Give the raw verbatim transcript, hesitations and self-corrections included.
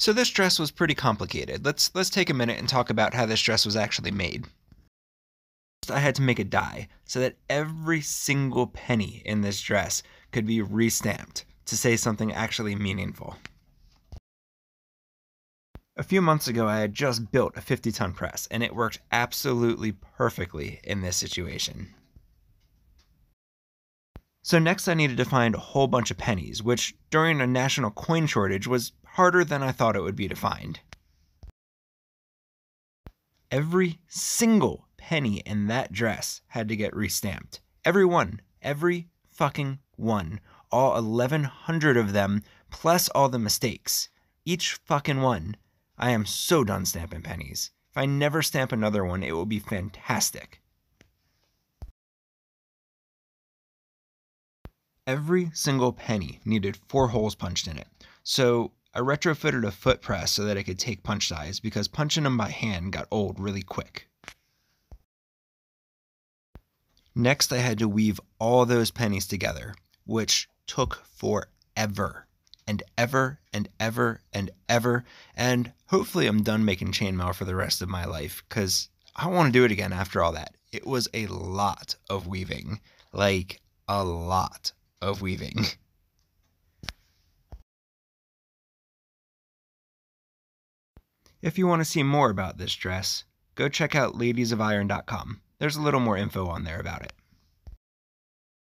So this dress was pretty complicated. Let's let's take a minute and talk about how this dress was actually made. First, I had to make a die so that every single penny in this dress could be re-stamped to say something actually meaningful. A few months ago, I had just built a fifty ton press, and it worked absolutely perfectly in this situation. So next I needed to find a whole bunch of pennies, which during a national coin shortage was harder than I thought it would be to find. Every single penny in that dress had to get restamped. Every one, every fucking one, all eleven hundred of them, plus all the mistakes, each fucking one. I am so done stamping pennies. If I never stamp another one, it will be fantastic. Every single penny needed four holes punched in it. So I retrofitted a foot press so that it could take punch size, because punching them by hand got old really quick. Next, I had to weave all those pennies together, which took forever and ever and ever and ever. And hopefully I'm done making chainmail for the rest of my life, because I want to do it again after all that. It was a lot of weaving, like a lot of weaving. If you want to see more about this dress, go check out ladies of iron dot com. There's a little more info on there about it.